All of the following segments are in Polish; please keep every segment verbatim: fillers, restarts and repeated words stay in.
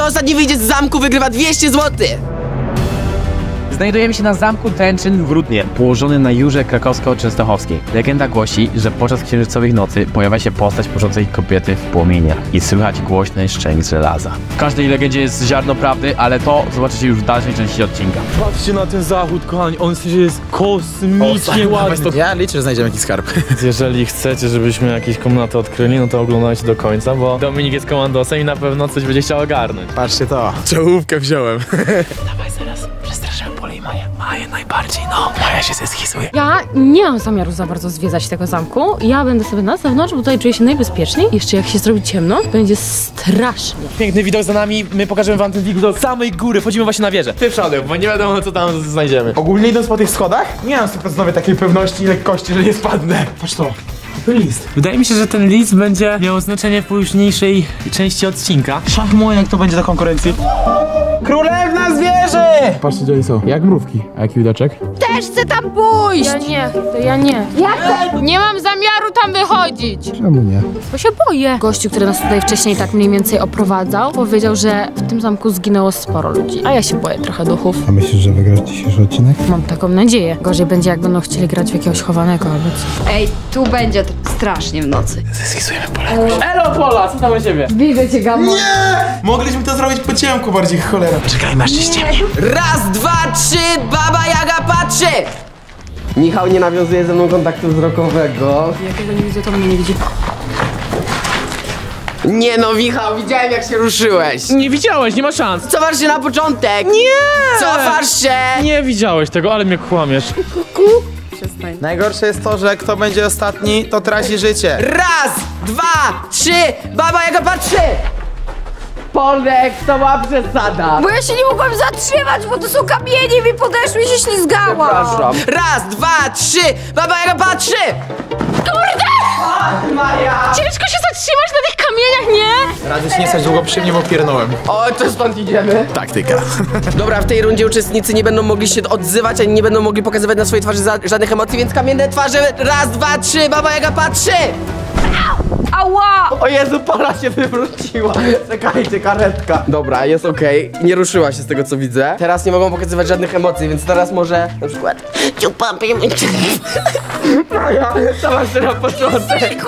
Kto ostatni wyjdzie z zamku, wygrywa dwieście złotych! Znajdujemy się na zamku Tenczyn w Rudnie, położony na Jurze Krakowsko-Częstochowskiej. Legenda głosi, że podczas księżycowych nocy pojawia się postać pochodzącej kobiety w płomieniach i słychać głośny szczęk żelaza. W każdej legendzie jest ziarno prawdy, ale to zobaczycie już w dalszej części odcinka. Patrzcie na ten zachód, kochani, on jest kosmicznie ładny. Ja liczę, że znajdziemy jakiś skarb. Jeżeli chcecie, żebyśmy jakieś komnaty odkryli, no to oglądajcie do końca, bo Dominik jest komandosem i na pewno coś będzie chciał ogarnąć. Patrzcie to, czołówkę wziąłem. Dawaj zaraz, przestraszyłem Polę i Maję. Maję najbardziej, no. Maja się zeschizuję. Ja nie mam zamiaru za bardzo zwiedzać tego zamku. Ja będę sobie na zewnątrz, bo tutaj czuję się najbezpieczniej. Jeszcze jak się zrobi ciemno, będzie strasznie. Piękny widok za nami, my pokażemy wam ten widok do samej góry. Wchodzimy właśnie na wieżę. Ty przodem, bo nie wiadomo co tam znajdziemy. Ogólnie idąc po tych schodach, nie mam stuprocentowej takiej pewności i lekkości, że nie spadnę. Patrz to. List. Wydaje mi się, że ten list będzie miał znaczenie w późniejszej części odcinka. Szach mój, jak to będzie do konkurencji. Królewna zwierzy! Patrzcie, gdzie oni są. Jak mrówki. A jaki widoczek? Też chcę tam pójść! Ja nie, to ja nie. Ja chcę. Nie mam zamiaru tam wychodzić. Czemu nie? Bo się boję. Gościu, który nas tutaj wcześniej tak mniej więcej oprowadzał, powiedział, że w tym zamku zginęło sporo ludzi. A ja się boję trochę duchów. A myślisz, że wygrasz dzisiejszy odcinek? Mam taką nadzieję. Gorzej będzie, jak będą chcieli grać w jakiegoś chowanego albo co. Ej, tu będzie strasznie w nocy. Zeskizujemy Polę. Elo Pola, co tam u ciebie? Widzę cię, Gamo. Nie! Mogliśmy to zrobić po ciemku bardziej, cholera. Czekaj, masz się ściemni. Raz, dwa, trzy, Baba Jaga patrzy! Michał nie nawiązuje ze mną kontaktu wzrokowego. Jakiego nie widzę, to mnie nie widzi. Nie no, Michał, widziałem jak się ruszyłeś. Nie widziałeś, nie ma szans. Cofasz się na początek. Nie! Cofasz się! Nie widziałeś tego, ale mnie kłamiesz. Najgorsze jest to, że kto będzie ostatni, to traci życie. Raz, dwa, trzy, Baba Jaga patrzy! Polek, to ma przesada. Bo ja się nie mogłam zatrzymać, bo to są kamienie i mi podeszły i się ślizgała. Przepraszam. Raz, dwa, trzy, Baba Jaga patrzy! Kurde! Ach, Maja! Ciężko się zatrzymać na tych kamieniach, nie? Radzę się nie stać długo przy mnie, bo piernąłem. O, to stąd idziemy. Taktyka. Dobra, w tej rundzie uczestnicy nie będą mogli się odzywać, ani nie będą mogli pokazywać na swojej twarzy żadnych emocji, więc kamienne twarze. Raz, dwa, trzy, Baba Jaga patrzy! Ała! O Jezu, Pola się wywróciła. Czekajcie, karetka. Dobra, jest okej. Okay. Nie ruszyła się z tego, co widzę. Teraz nie mogą pokazywać żadnych emocji, więc teraz może na przykład... Maja, to masz na początek.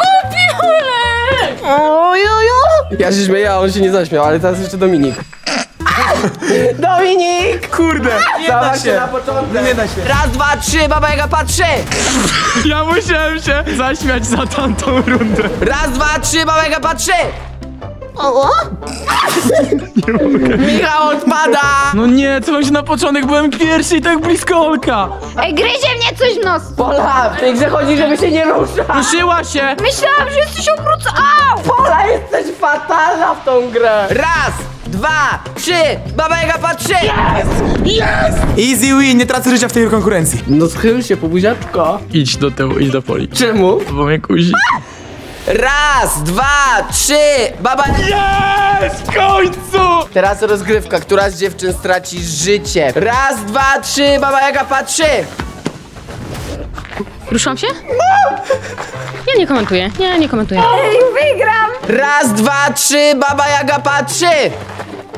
Ojojo! Ja się śmieję, a on się nie zaśmiał, ale teraz jeszcze Dominik. Dominik! Kurde, nie da się. się na początek. Nie da się. Raz, dwa, trzy, Baba Jaga patrzy! Ja musiałem się zaśmiać za tamtą rundę. Raz, dwa, trzy, Baba Jaga patrzy! O? Nie mogę. Michał odpada! No nie, co mam się na początek, byłem pierwszy i tak blisko Olka. Ej, gryzie mnie coś w nos. Pola, w tej grze chodzi, żeby się nie ruszać. Ruszyła się. Myślałam, że jesteś obrócą. Au! Pola, jesteś fatalna w tą grę. Raz, dwa, trzy, Baba Jaga patrzy! Jest! Jest! Easy win, nie tracę życia w tej konkurencji. No schyl się, pobuziaczko. Idź do tyłu, idź do Poli. Czemu? Bo mnie kuzi. Raz, dwa, trzy, Baba... Jest! W końcu! Teraz rozgrywka, która z dziewczyn straci życie. Raz, dwa, trzy, Baba Jaga patrzy! Ruszam się? No! Ja nie komentuję, ja nie komentuję. Ej, wygram! Raz, dwa, trzy, Baba Jaga patrzy!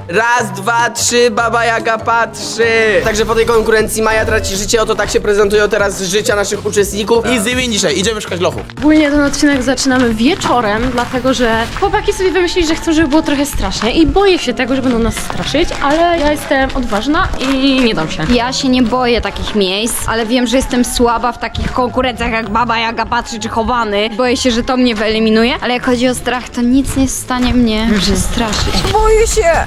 Raz, dwa, trzy, Baba Jaga patrzy! Także po tej konkurencji Maja traci życie, oto tak się prezentują teraz życia naszych uczestników. I zjemy dzisiaj, idziemy szukać lochu. Ogólnie ten odcinek zaczynamy wieczorem, dlatego że chłopaki sobie wymyślili, że chcą, żeby było trochę strasznie. I boję się tego, że będą nas straszyć, ale ja jestem odważna i nie dam się. Ja się nie boję takich miejsc, ale wiem, że jestem słaba w takich konkurencjach jak Baba Jaga patrzy czy chowany. Boję się, że to mnie wyeliminuje, ale jak chodzi o strach, to nic nie jest w stanie mnie przestraszyć. Boję się!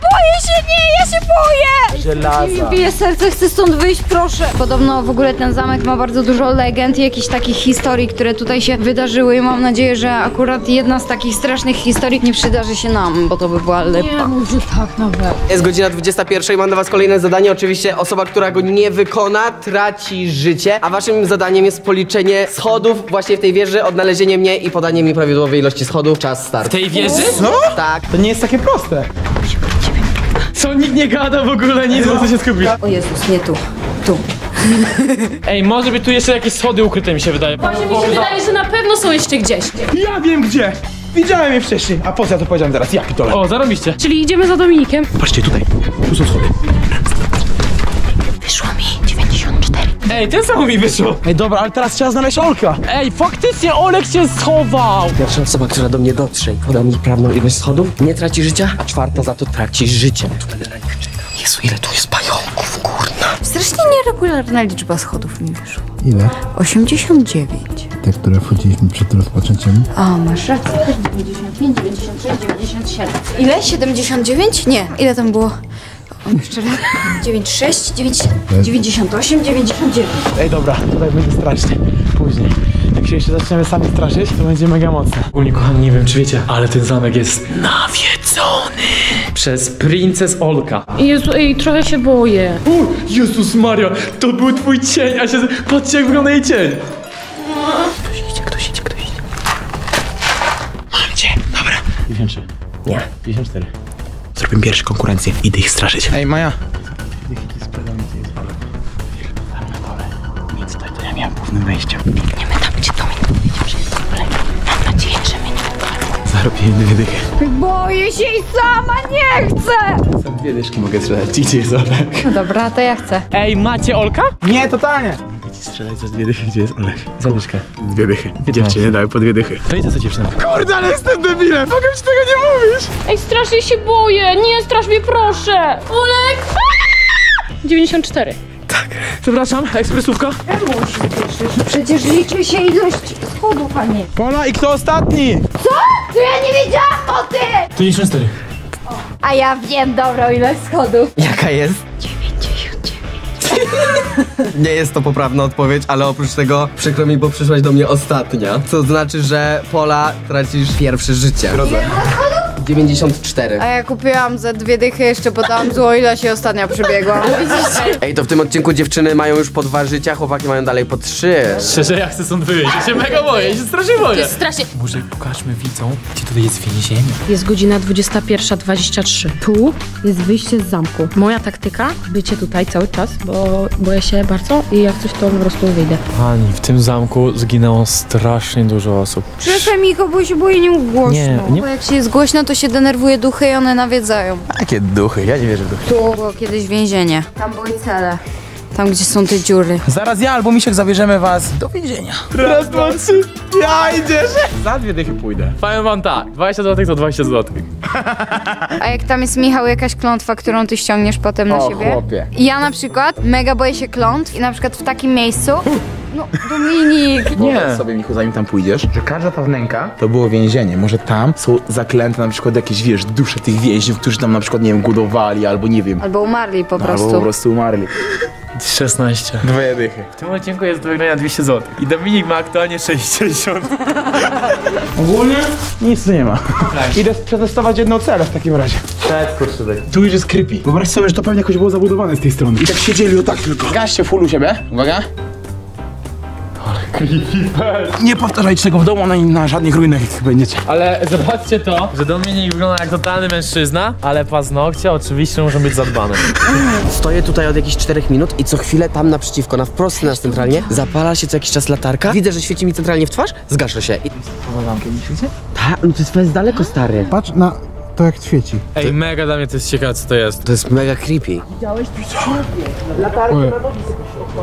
Boję się, nie, ja się boję! Żelaza. Mi bije serce, chcę stąd wyjść, proszę. Podobno w ogóle ten zamek ma bardzo dużo legend i jakichś takich historii, które tutaj się wydarzyły i mam nadzieję, że akurat jedna z takich strasznych historii nie przydarzy się nam, bo to by była lepa. Nie mów, że tak nawet. Jest godzina dwudziesta pierwsza i mam dla was kolejne zadanie. Oczywiście osoba, która go nie wykona, traci życie, a waszym zadaniem jest policzenie schodów właśnie w tej wieży, odnalezienie mnie i podanie mi prawidłowej ilości schodów. Czas start. W tej wieży? No? Tak. To nie jest takie proste. Co? Nikt nie gada w ogóle, nic, bo co się skupić. O Jezus, nie tu, tu. Ej, może by tu jeszcze jakieś schody ukryte mi się wydaje. Właśnie mi się wydaje, że na pewno są jeszcze gdzieś. Ja wiem gdzie! Widziałem je wcześniej, a poza to powiedziałem zaraz, ja pitole. O, zarobiście. Czyli idziemy za Dominikiem. Patrzcie, tutaj, tu są schody. Wyszło mi dziewięćdziesiąt cztery. Ej, ten sam mi wyszło. Ej, dobra, ale teraz trzeba znaleźć Olka. Ej, faktycznie Olek się schował. Pierwsza osoba, która do mnie dotrze i poda mi prawną ilość schodów, nie traci życia, a czwarta za to traci życie. Tu będę na nich czekał. Jezu, ile tu jest pająków, kurna. Strasznie nieregularna liczba schodów mi wyszła. Ile? osiemdziesiąt dziewięć. Te, które wchodziliśmy przed rozpoczęciem. O, masz rację. dziewięćdziesiąt pięć, dziewięćdziesiąt sześć, dziewięćdziesiąt siedem. Ile? siedemdziesiąt dziewięć? Nie. Ile tam było? O, jeszcze raz. dziewięćdziesiąt sześć, dziewięćdziesiąt, dziewięćdziesiąt osiem, dziewięćdziesiąt dziewięć. Ej, dobra, tutaj będzie strasznie. Później. Jak się jeszcze zaczniemy sami straszyć, to będzie mega mocne. Ogólnie, kochani, nie wiem, czy wiecie, ale ten zamek jest nawiedzony przez princes Olka. Jezu, ej, trochę się boję. U, Jezus Maria, to był twój cień, a się... Patrzcie, jak wygląda jej cień. pięćdziesiąt trzy. Nie. pięćdziesiąt cztery. Zrobimy pierwszą konkurencję. Idę ich straszyć. Ej, Maja. Nic, to ja miałem głównym wejściem. Biegniemy tam, gdzie to mi powiedział, że jest problem. Mam nadzieję, że mnie nie wypadło. Zarobimy dwie dychy. Boję się i sama nie chcę. Sam dwie dyszki mogę strzelać. Gdzie jest Olek? No dobra, to ja chcę. Ej, macie Olka? Nie, totalnie. Strzelaj za dwie dychy, gdzie jest Olek? Za dyszkę. Dwie dychy. Dziewczyny dały po dwie dychy. To idę za dziewczyną. Kurde, ale jestem debilem! Mogę ci tego nie mówić! Ej, strasznie się boję! Nie, strasz mnie, proszę! Olek! dziewięćdziesiąt cztery. Tak. Przepraszam, ekspresówka. Przecież liczy się ilość schodów, a nie. Pola, i kto ostatni? Co? To ja nie wiedziałam o tym! dziewięćdziesiąt cztery. O. A ja wiem dobrą ilość schodów. Jaka jest? Nie jest to poprawna odpowiedź, ale oprócz tego przykro mi, bo przyszłaś do mnie ostatnia. Co znaczy, że Pola, tracisz pierwsze życie. dziewięćdziesiąt cztery. A ja kupiłam za dwie dychy, jeszcze podałam zło, ilość i ostatnia przybiegła. Ej, to w tym odcinku dziewczyny mają już po dwa życia, chłopaki mają dalej po trzy. Szczerze, ja chcę stąd wyjść, ja się mega boję, ja się strasznie boję. To jest strasznie... Może pokażmy widzom, gdzie tutaj jest więzienie. Jest godzina dwudziesta pierwsza dwadzieścia trzy. Tu jest wyjście z zamku. Moja taktyka, bycie tutaj cały czas, bo boję się bardzo i jak coś, to po prostu wyjdę. Pani, w tym zamku zginęło strasznie dużo osób. Przestań, Michał, bo się boję, nie mów głośno. Nie, nie. Bo jak się jest głośno, to się denerwuje duchy i one nawiedzają. Jakie duchy? Ja nie wierzę w duchy. Tu było kiedyś więzienie. Tam były cele. Tam, gdzie są te dziury. Zaraz ja albo Misiek zabierzemy was do więzienia. Raz, dwa, trzy. Ja idziesz. Za dwie dychy pójdę. Powiem wam tak, dwadzieścia złotych to dwadzieścia złotych. A jak tam jest, Michał, jakaś klątwa, którą ty ściągniesz potem na o, siebie? Chłopie. Ja na przykład mega boję się klątw i na przykład w takim miejscu... No, Dominik! Nie! Sobie, Michu, zanim tam pójdziesz, że każda ta wnęka to było więzienie. Może tam są zaklęte na przykład jakieś, wiesz, dusze tych więźniów, którzy tam na przykład, nie wiem, głodowali albo nie wiem. Albo umarli po prostu. No, albo po prostu umarli. szesnaście. Dwie dychy. W tym odcinku jest do wygrania dwieście złotych. I Dominik ma aktualnie sześćdziesiąt. Ogólnie nic tu nie ma. Idę przetestować jedną celę w takim razie. Tak, kurczę. Tu już jest creepy. Wyobraź sobie, że to pewnie jakoś było zabudowane z tej strony. I tak siedzieli o tak tylko. Gaście full u siebie. Uwaga. Nie powtarzajcie tego w domu, na, na żadnych ruinach jak będziecie. Ale zobaczcie to, że Dominik wygląda jak totalny mężczyzna, ale paznokcie oczywiście muszą być zadbane. Stoję tutaj od jakichś czterech minut i co chwilę tam naprzeciwko, na wprost nas centralnie, zapala się co jakiś czas latarka, widzę, że świeci mi centralnie w twarz, zgaszę się. I... Tak, no to jest bez daleko, stary. Patrz na... To jak świeci. Ej, to... mega dla mnie to jest ciekawe, co to jest. To jest mega creepy. Widziałeś? Latarkę na nogi.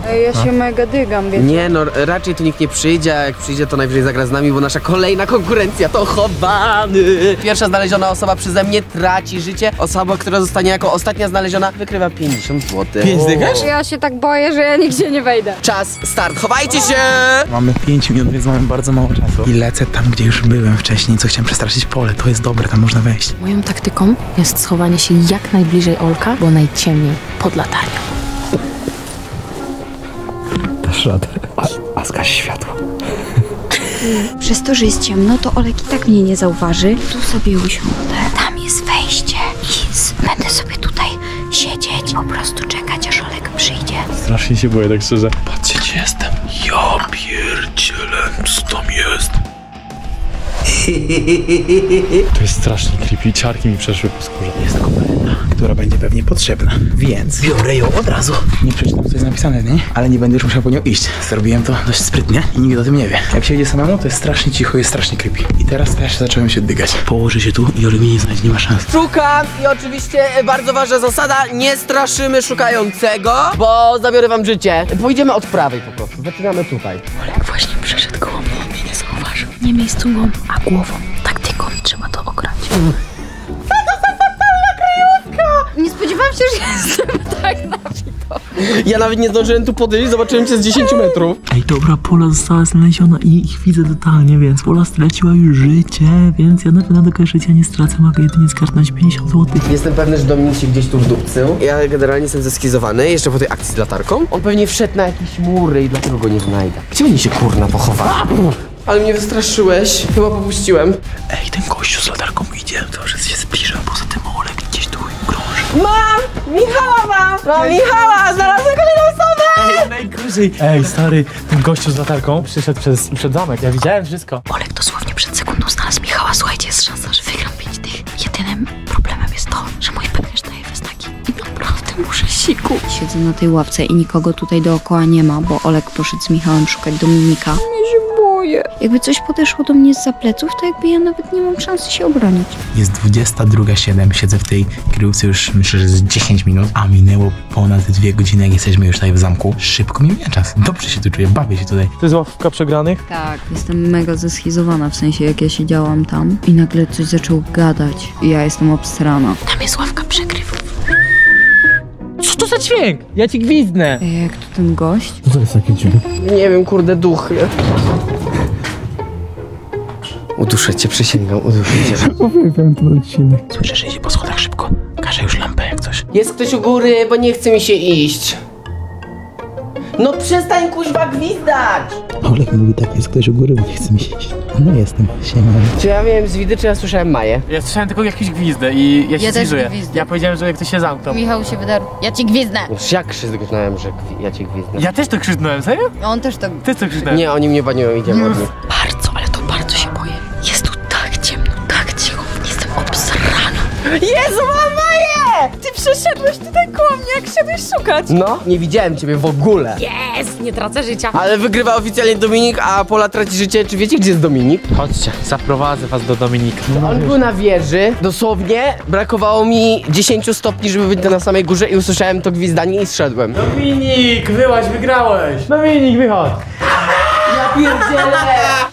Ej, ja się mega dygam, wiecie. Nie no, raczej tu nikt nie przyjdzie, a jak przyjdzie, to najwyżej zagra z nami, bo nasza kolejna konkurencja to chowany. Pierwsza znaleziona osoba przeze mnie traci życie. Osoba, która zostanie jako ostatnia znaleziona, wykrywa pięćdziesiąt złotych. pięć dygasz? Ja się tak boję, że ja nigdzie nie wejdę. Czas, start, chowajcie się! Mamy pięć minut, więc mamy bardzo mało czasu. I lecę tam, gdzie już byłem wcześniej, co chciałem przestraszyć Pole. To jest dobre, tam można wejść. Moją taktyką jest schowanie się jak najbliżej Olka, bo najciemniej pod latarnią. Dasz radę. A, a zgaś światło. Przez to, że jest ciemno, to Olek i tak mnie nie zauważy. Tu sobie usiądę. Tam jest wejście i będę sobie tutaj siedzieć, po prostu czekać, aż Olek przyjdzie. Strasznie się boję, tak szczerze. Patrzcie, gdzie jestem. Ja pierdzielę, co tam jest. To jest strasznie creepy, ciarki mi przeszły po skórze. Jest koperta, która będzie pewnie potrzebna, więc biorę ją od razu. Nie przeczytam, co jest napisane w niej, ale nie będę już musiał po nią iść. Zrobiłem to dość sprytnie i nikt o tym nie wie. Jak się idzie samemu, to jest strasznie cicho, jest strasznie creepy. I teraz też zacząłem się dygać. Położę się tu i Oli mnie nie znać, nie ma szans. Szukam i oczywiście bardzo ważna zasada, nie straszymy szukającego, bo zabiorę wam życie. Pójdziemy od prawej po prostu, zaczynamy tutaj. Olek właśnie przeszedł koło mnie, mnie nie zauważył. Nie miejscową, a głową. Taktyką trzeba to ograć. Co to za fatalna kryjówka? Nie spodziewałam się, że jestem tak nabito. Ja nawet nie zdążyłem tu podejść, zobaczyłem cię z dziesięciu metrów. Ej, dobra, Pola została znaleziona i ich widzę totalnie, więc Pola straciła już życie, więc ja na pewno do końca życia nie stracę, mogę jedynie skarnąć pięćdziesiąt złotych. Jestem pewny, że Dominik się gdzieś tu wdupcył. Ja generalnie jestem zeskizowany, jeszcze po tej akcji z latarką. On pewnie wszedł na jakieś mury i dlatego go nie znajdę. Gdzie oni się kurna pochowali? Ale mnie wystraszyłeś, chyba popuściłem. Ej, ten gościu z latarką idzie, to że się zbliża, poza tym Olek gdzieś tu krąży. Mam! Michała mam! Mam Michała! Znalazłem kolejną osobę! Ej, najgorzej! Ej, stary, ten gościu z latarką przyszedł przez, przed zamek, ja widziałem wszystko. Olek dosłownie przed sekundą znalazł Michała, słuchajcie, jest szansa, że wygram pięć tych. Jedynym problemem jest to, że mój pęcherz daje taki i naprawdę muszę siku. Siedzę na tej ławce i nikogo tutaj dookoła nie ma, bo Olek poszedł z Michałem szukać Dominika. Jakby coś podeszło do mnie z pleców, to jakby ja nawet nie mam szansy się obronić. Jest dwudziesta druga zero siedem, siedzę w tej kryjówce już myślę, że z dziesięć minut, a minęło ponad dwie godziny, jak jesteśmy już tutaj w zamku. Szybko mi mija czas. Dobrze się tu czuję, bawię się tutaj. To jest ławka przegranych? Tak, jestem mega zeschizowany, w sensie jak ja siedziałam tam i nagle coś zaczął gadać i ja jestem obsrana. Tam jest ławka przegrywów. Co za dźwięk? Ja ci gwizdnę. Ej, jak to ten gość? Co to jest taki dźwięk? Nie wiem, kurde, duchy. Uduszę cię, przysięgam, uduszę cię. Uwielbiam ten odcinek. Słyszę, że idzie po schodach szybko. Każe już lampę jak coś. Jest ktoś u góry, bo nie chce mi się iść. No przestań kuźwa gwizdać! Olek mówi tak, jest ktoś u góry, bo nie chce mi się iść. No jestem, siema. Czy ja miałem z widy, czy ja słyszałem Maję? Ja słyszałem tylko jakieś gwizdy i ja się zbliżuję. Ja powiedziałem, że ktoś się zamknął. Michał się wydarł. Ja ci gwizdnę! Już ja krzyknąłem, że ja ci gwizdnę. Ja też to krzyknąłem, serio? On też to... Ty to krzyknąłem. Nie, oni mnie banują, idziemy od nich. Bardzo, ale to bardzo się boję. Jest tu tak ciemno, tak cicho. Jestem obsrana. Jezu, Maję! Ty przeszedłeś tutaj koło mnie, jak szedłeś szukać. No, nie widziałem ciebie w ogóle. Jest, nie tracę życia. Ale wygrywa oficjalnie Dominik, a Pola traci życie. Czy wiecie, gdzie jest Dominik? Chodźcie, zaprowadzę was do Dominika. No, on był na wieży, dosłownie brakowało mi dziesięciu stopni, żeby być na samej górze i usłyszałem to gwizdanie i zszedłem. Dominik, wyłaź, wygrałeś. Dominik, wychodź.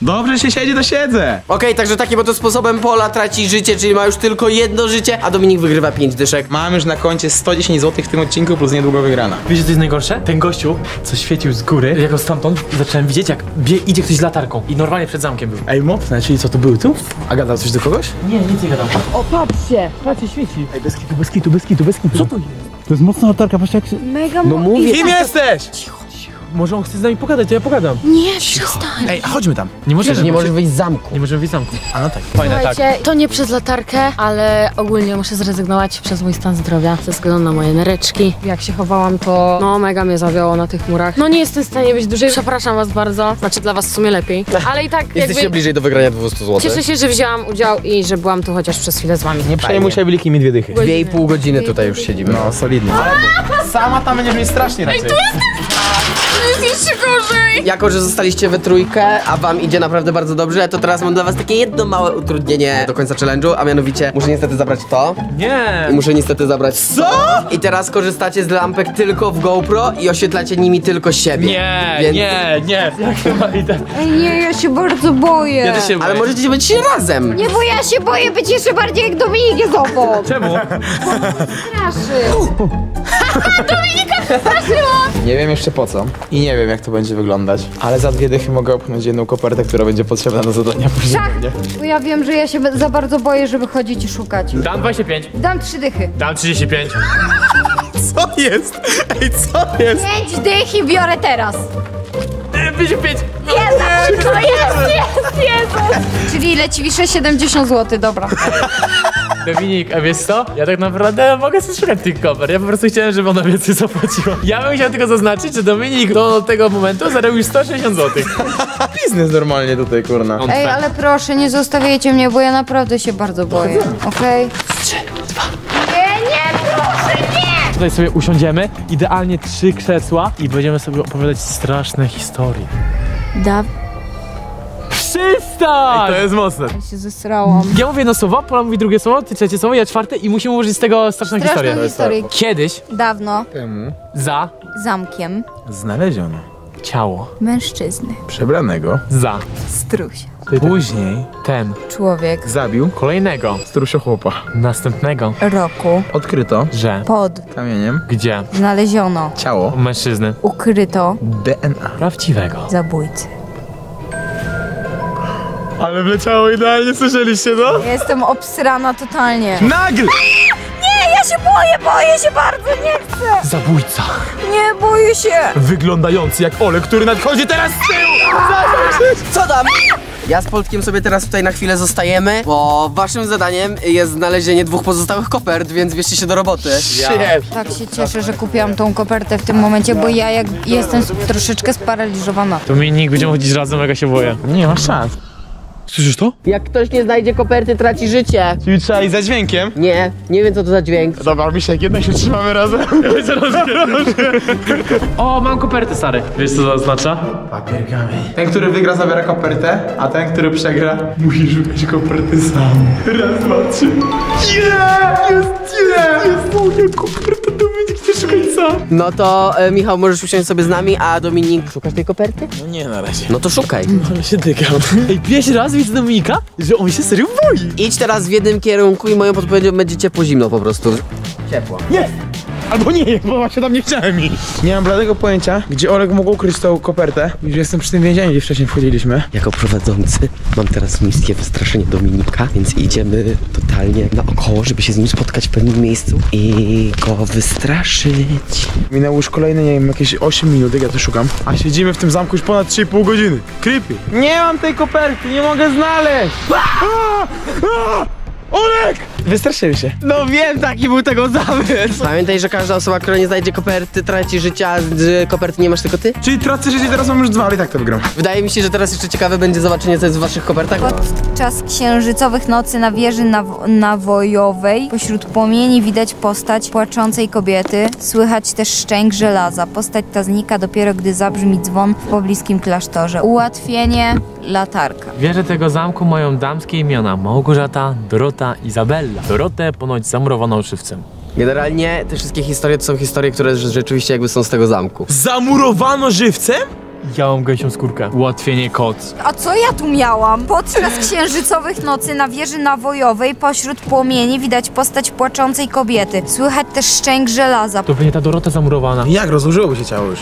Dobrze się siedzi, to siedzę. Okej, okay, także takim oto sposobem Pola traci życie, czyli ma już tylko jedno życie, a Dominik wygrywa pięć dyszek. Mam już na koncie sto dziesięć złotych w tym odcinku, plus niedługo wygrana. Wiecie, co jest najgorsze? Ten gościu, co świecił z góry, jak go stamtąd zacząłem widzieć, jak bie, idzie ktoś z latarką i normalnie przed zamkiem był. Ej, mocne, czyli co, to był tu? A gadał coś do kogoś? Nie, nic nie gadał. O, patrzcie, patrzcie, świeci. Ej, bez kitu, bez kitu, bez kitu, bez kitu. Co to jest? To jest mocna latarka, patrzcie jak się... Mega no mówię. Kim jesteś? Cicho. Może on chce z nami pogadać, to ja pogadam. Nie, przestań. Ej, a chodźmy tam. Nie możemy, nie możemy wyjść z zamku. Nie możemy wyjść z zamku. A no tak. Fajne, tak. To nie przez latarkę, ale ogólnie muszę zrezygnować przez mój stan zdrowia, ze względu na moje nereczki. Jak się chowałam, to no mega mnie zawiało na tych murach. No nie jestem w stanie być dłużej, przepraszam was bardzo. Znaczy dla was w sumie lepiej. Ale i tak jakby... Jesteście bliżej do wygrania dwustu złotych. Cieszę się, że wzięłam udział i że byłam tu chociaż przez chwilę z wami. Nie przejmuj się, byli kimi dwie dychy. Dwie i pół godziny tutaj już siedzimy. No, solidnie. Sama tam będziesz mieć strasznie raczej. Jest jeszcze gorzej. Jako, że zostaliście we trójkę, a wam idzie naprawdę bardzo dobrze, to teraz mam dla was takie jedno małe utrudnienie do końca challenge'u, a mianowicie muszę niestety zabrać to. Nie. I muszę niestety zabrać co? I teraz korzystacie z lampek tylko w GoPro i oświetlacie nimi tylko siebie. Nie, więc... nie, nie. Jak chyba idę. Ej, nie, ja się bardzo boję. Ja się boję. Ale możecie być razem. Nie, bo ja się boję być jeszcze bardziej jak Dominik jest obok. Czemu? Bo on straszy. Dominika przestraszyłam. Nie wiem jeszcze po co. I nie wiem, jak to będzie wyglądać, ale za dwie dychy mogę opchnąć jedną kopertę, która będzie potrzebna do zadania później. Bo ja wiem, że ja się za bardzo boję, żeby chodzić i szukać. Dam dwadzieścia pięć. Dam trzy dychy. Dam trzydzieści pięć. Co jest? Ej, co jest? Pięć dych i biorę teraz. pięćdziesiąt pięć. Jezus, to jest, jest, Jezus. Czyli leciwisze siedemdziesiąt złotych, dobra. Dominik, a wiesz co? Ja tak naprawdę mogę sobie szukać tych cover. Ja po prostu chciałem, żeby ona więcej zapłaciła. Ja bym chciał tylko zaznaczyć, że Dominik do tego momentu zarobił sto sześćdziesiąt złotych. Biznes normalnie tutaj, kurna. Ej, ale proszę, nie zostawiajcie mnie, bo ja naprawdę się bardzo boję. Okej? trzy, dwa. Nie, nie, proszę, nie! Tutaj sobie usiądziemy, idealnie trzy krzesła i będziemy sobie opowiadać straszne historie. Da... Przestań! Ej, to jest mocne. Ja się zesrałam. Ja mówię jedno słowo, Pola mówi drugie słowo, ty trzecie słowo, ja czwarte i musimy ułożyć z tego straszną historię. Straszną historię. Kiedyś... Dawno. Temu. Za... Zamkiem. Znaleziono. Ciało. Mężczyzny. Przebranego. Za... Strusia. Później ten człowiek zabił kolejnego strusiochłopa. Następnego roku odkryto, że pod kamieniem, gdzie znaleziono ciało mężczyzny, ukryto D N A prawdziwego zabójcy. Ale wleciało idealnie, słyszeliście to? No? Jestem obsrana totalnie. Nagle! Ja się boję, boję się bardzo, nie chcę! Zabójca! Nie, boję się! Wyglądający jak Olek, który nadchodzi teraz z tyłu! Co tam? Ja z Poltkiem sobie teraz tutaj na chwilę zostajemy, bo waszym zadaniem jest znalezienie dwóch pozostałych kopert, więc bierzcie się do roboty. Ja. Tak się cieszę, że kupiłam tą kopertę w tym momencie, bo ja jak jestem troszeczkę sparaliżowana. To mi nikt będzie chodzić razem, jak ja się boję. Nie ma szans. Słyszysz to? Jak ktoś nie znajdzie koperty, traci życie. Czyli trzeba iść za dźwiękiem? Nie, nie wiem co to za dźwięk. Dobra, Misiek, jednak się trzymamy razem. O, mam kopertę, stary. Wiesz co to oznacza? Papier kamień. Ten, który wygra, zabiera kopertę, a ten, który przegra, musi szukać koperty sam. Raz, dwa, trzy. Nie! Yeah! Jest, yeah! Jest moja koperta, Dominik, chcesz szukać sam. No to e, Michał, możesz usiąść sobie z nami, a Dominik, szukasz tej koperty? No nie, na razie. No to szukaj. No się dykam. Ej, bierz raz. Widzę Dominika, że on się serio boi. Idź teraz w jednym kierunku i moją podpowiedzią będzie ciepło, zimno po prostu. Ciepło. Jest! Albo nie, bo właśnie tam nie chciałem iść. Nie mam bladego pojęcia, gdzie Olek mógł ukryć tą kopertę. Już jestem przy tym więzieniu, gdzie wcześniej wchodziliśmy. Jako prowadzący mam teraz misję wystraszenia Dominika, więc idziemy totalnie naokoło, żeby się z nim spotkać w pewnym miejscu i go wystraszyć. Minęło już kolejne, nie wiem, jakieś osiem minut, jak ja to szukam. A siedzimy w tym zamku już ponad trzy i pół godziny. Creepy. Nie mam tej koperty, nie mogę znaleźć. A! A! Olek! Wystraszyłem się. No wiem, taki był tego zamysł. Pamiętaj, że każda osoba, która nie znajdzie koperty, traci życie, a z koperty nie masz tylko ty? Czyli tracę życie, teraz mam już dwa, ale i tak to wygram. Wydaje mi się, że teraz jeszcze ciekawe będzie zobaczenie, co jest w waszych kopertach. Podczas księżycowych nocy na wieży naw nawojowej pośród płomieni widać postać płaczącej kobiety. Słychać też szczęk żelaza. Postać ta znika dopiero, gdy zabrzmi dzwon w pobliskim klasztorze. Ułatwienie, latarka. Wieżę tego zamku mają damskie imiona: Małgorzata, Dorota, Izabela. Dorotę ponoć zamurowano szywcem. Generalnie te wszystkie historie to są historie, które rzeczywiście jakby są z tego zamku. Zamurowano żywcem? Ja mam gęsią skórkę. Ułatwienie kot. A co ja tu miałam? Podczas księżycowych nocy na wieży nawojowej pośród płomieni widać postać płaczącej kobiety. Słychać też szczęk żelaza. To pewnie ta Dorota zamurowana. Jak? Rozłożyłoby się ciało już.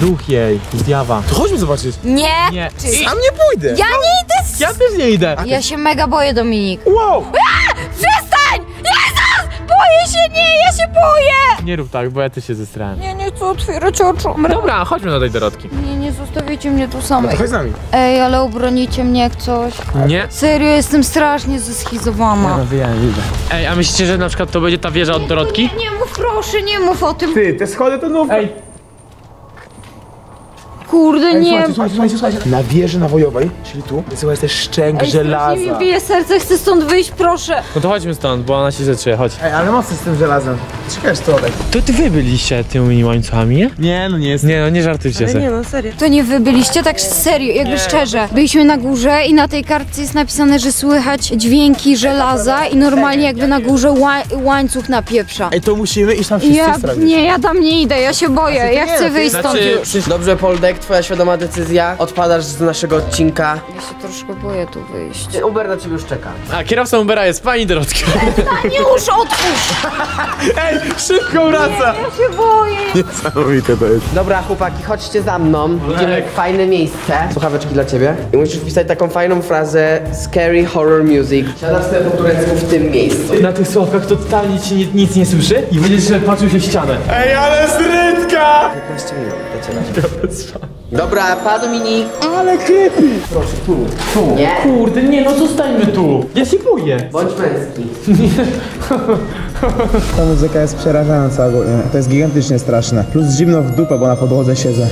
Duch jej, zjawa. To chodźmy zobaczyć. Nie! Nie. Sam nie pójdę! Ja no. nie idę! Z... Ja też nie idę! Ja się mega boję, Dominik. Wow! Aaaa! Przestań! Jezus! Boję się, nie! Ja się boję! Nie rób tak, bo ja też się zestrałem. Nie, nie chcę otwierać oczu. Dobra, chodźmy do tej Dorotki. Nie, nie zostawicie mnie tu samej. No, chodź z nami. Ej, ale obronicie mnie jak coś. Nie. Serio, jestem strasznie zeschizowana. No, ja nie idę. Ej, a myślicie, że na przykład to będzie ta wieża od Dorotki? Nie, nie, nie mów, proszę, nie mów o tym. Ty, te schody to nów. Ej. Kurde, ej, nie! Słuchajcie, słuchajcie, słuchajcie, słuchajcie. Na wieży nawojowej, czyli tu, jest też szczęk ej, żelaza. Ej, mi bije serce, chcę stąd wyjść, proszę! No to chodźmy stąd, bo ona się zaczyna, chodź. Ej, ale mocno z tym żelazem. Czekasz to, Olek. To ty wy byliście tymi łańcuchami, nie? Nie, no nie jest. Nie, no nie żartujcie sobie. Nie, no serio. To nie wy byliście, tak serio, jakby nie. szczerze. Byliśmy na górze i na tej kartce jest napisane, że słychać dźwięki żelaza i normalnie jakby na górze ła łańcuch napieprza. Ej, to musimy iść tam wszyscy ja, nie, ja tam nie idę, ja się boję, ja chcę wyjść znaczy, stąd już. Dobrze, Poldek, twoja świadoma decyzja, odpadasz z naszego odcinka. Ja się troszkę boję tu wyjść. Uber na ciebie już czeka. A kierowca Ubera jest pani Dorotka. Nie już odpuść! Ej, szybko wraca! Nie, ja się boję! Niesamowite to jest. Dobra, chłopaki, chodźcie za mną. Idziemy w fajne miejsce. Słuchaweczki dla ciebie. I musisz wpisać taką fajną frazę Scary Horror Music. Siadasz sobie po turecku w tym miejscu. Na tych słowkach totalnie ci nie, nic nie słyszy i będziesz patrzył się w ścianę. Ej, ale zrytka! piętnaście minut, to cię na Dobra, pa Dominik. Ale creepy. Proszę, tu, tu. Nie. Kurde, nie, no zostańmy tu. Ja się boję. Bądź męski. Nie. Ta muzyka jest przerażająca ogólnie. To jest gigantycznie straszne. Plus zimno w dupę, bo na podłodze siedzę.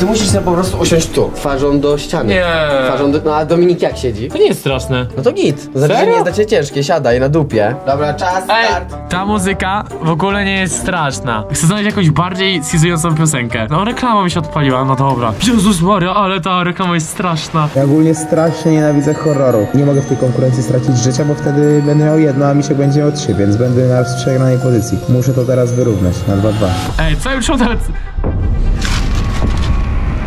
Ty musisz sobie po prostu usiąść tu, twarzą do ściany. Nie. Twarzą do... No a Dominik jak siedzi? To nie jest straszne. No to git. To znaczy, że nie jest dla ciebie ciężkie, siadaj na dupie. Dobra, czas, start. Ej, ta muzyka w ogóle nie jest straszna. Chcę znaleźć jakąś bardziej schizującą piosenkę. No reklama mi się odpaliła, no dobra. Jezus Maria, ale ta reklama jest straszna. Ja ogólnie strasznie nienawidzę horrorów. Nie mogę w tej konkurencji stracić życia, bo wtedy będę miał jedno, a mi się będzie od siebie, więc będę na przegranej pozycji. Muszę to teraz wyrównać na dwa dwa. Ej, co już teraz...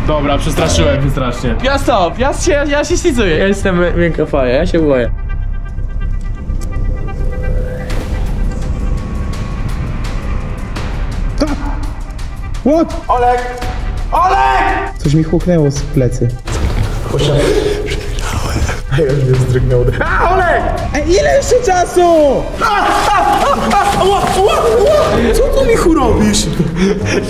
Dobra, przestraszyłem się strasznie. Ja stop, ja się, ja się ślizuję. Ja jestem miękkofaja, ja się boję. What? Olek! Olek! Coś mi huknęło z plecy. Przegrałem. A ja już mnie zdrygnął. A, Olek! Ej, ile jeszcze czasu? A, a, a, a, ła, ła, ła. Co tu mi chu robisz?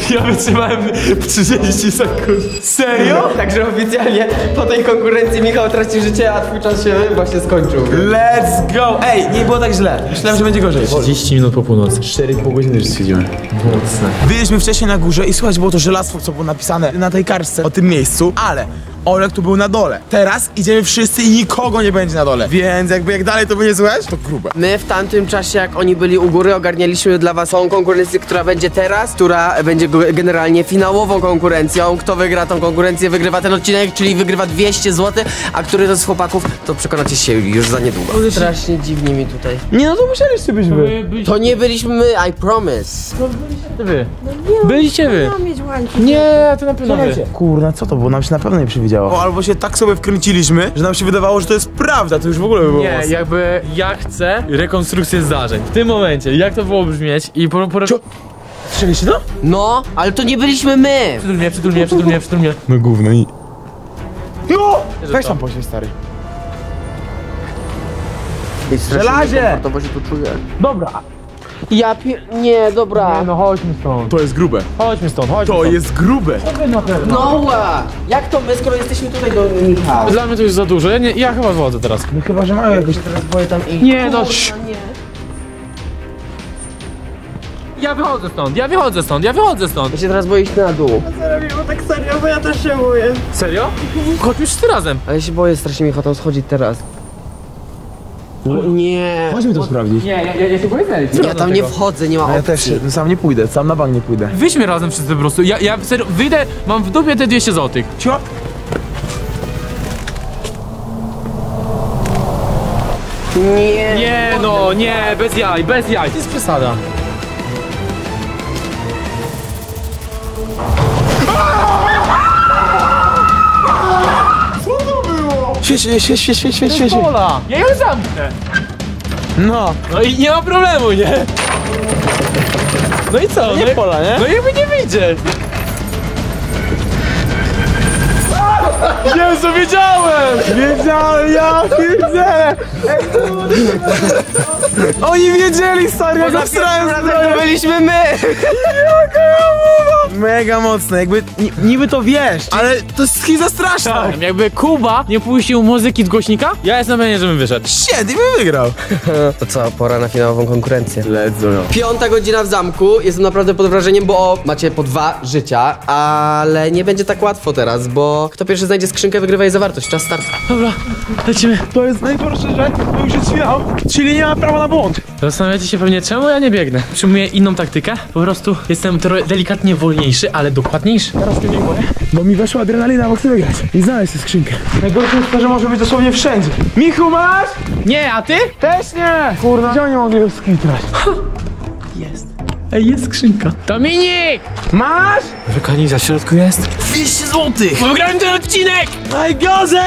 Ja wytrzymałem trzydzieści sekund. Serio? Także oficjalnie po tej konkurencji Michał traci życie, a twój czas się właśnie skończył. Let's go! Ej, nie było tak źle. Myślałem, że będzie gorzej. trzydzieści minut po północy. cztery i pół godziny już siedziałem. Mocne. Byliśmy wcześniej na górze i słuchać było to żelazwo, co było napisane na tej kartce o tym miejscu, ale Olek tu był na dole. Teraz idziemy wszyscy i nikogo nie będzie na dole. Więc jakby jak dalej to będzie złeś, to grube. My w tamtym czasie, jak oni byli u góry, ogarnialiśmy dla was tą konkurencję, która będzie teraz, która będzie generalnie finałową konkurencją. Kto wygra tą konkurencję, wygrywa ten odcinek, czyli wygrywa dwieście złotych, a który to z chłopaków, to przekonacie się już za niedługo. Się... Strasznie dziwnie mi tutaj. Nie no, to musieliście być wy. To nie byliśmy my, I promise. No byliście wy. No, nie, byliście wy. Nie, nie, to na pewno wy. Kurna, co to było? Nam się na pewno nie przewidziało. O, albo się tak sobie wkręciliśmy, że nam się wydawało, że to jest prawda, to już w ogóle by było. Nie, mocno. Jakby ja chcę rekonstrukcję zdarzeń. W tym momencie, jak to było brzmieć i po... po... Strzeliście to? No, ale to nie byliśmy my! Przytulnie, przytulnie, przytulnie, przytulnie. No gówno i... No! Weź tam posiedź, stary. Żelazie! To właśnie tu czuję. Dobra. Ja pier... Nie, dobra. Nie, no chodźmy stąd. To jest grube. Chodźmy stąd, chodźmy To stąd. jest grube. No ła! Jak to my, skoro jesteśmy tutaj do Michała? Dla mnie to jest za dużo, ja, nie, ja chyba wodzę teraz. No chyba, że mają jakoś teraz boję tam i... Nie, no nie. Ja wychodzę stąd, ja wychodzę stąd, ja wychodzę stąd. Ja się teraz boję iść na dół. A co robimy tak serio, bo ja też się boję. Serio? Chodźmy wszyscy razem. Ale ja się boję strasznie, Michał, tam schodzić teraz. O, nie. Chodźmy to o, sprawdzić. Nie, ja, ja, ja się boję znaleźć. Ja tam nie wchodzę, nie ma opcji. Ja też sam nie pójdę, sam na bank nie pójdę. Wyjdźmy razem wszyscy po prostu. Ja, ja serio, wyjdę, mam w dupie te dwieście złotych. Ciop. Nie. Nie no, nie, bez jaj, bez jaj. To jest przesada. Świeć, świeć, świeć, świeć, świeć, świeć. POLA! Ja ją zamknę! No! No i nie ma problemu, nie? No i co? No nie no POLA, nie? No jakby nie wyjdzie! Jezu, wiedziałem! Wiedziałem, ja widzę! Oni wiedzieli, stary, jak obstrałem stronę! Byliśmy my! Jaka mowa! Mega mocne, jakby niby to wiesz, ale to jest schiza straszna! Tak, jakby Kuba nie puścił muzyki z głośnika, ja jestem pewien, żebym wyszedł. Shit, i bym wygrał! To co, pora na finałową konkurencję. Let's go. Piąta godzina w zamku, jestem naprawdę pod wrażeniem, bo macie po dwa życia, ale nie będzie tak łatwo teraz, bo kto pierwszy znajdzie skrzynkę, wygrywa jej zawartość. Czas start. Dobra, lecimy. To jest najgorsze, że był już śmiał, czyli nie ma prawa na błąd. Zastanawiacie się pewnie, czemu ja nie biegnę. Przyjmuję inną taktykę, po prostu jestem delikatnie wolniejszy, ale dokładniejszy. Teraz ty biegłeś. Bo mi weszła adrenalina, bo chcę wygrać i znaleźć tę skrzynkę. Najgorsze jest to, że może być dosłownie wszędzie. Michu, masz? Nie, a ty? Też nie! Kurwa, gdzie oni mogli rozkwitrać? Jest. Ej, jest skrzynka. Dominik! Masz? Rekanie za środku jest. dwieście złotych! Wygrałem ten odcinek! Najgorzej!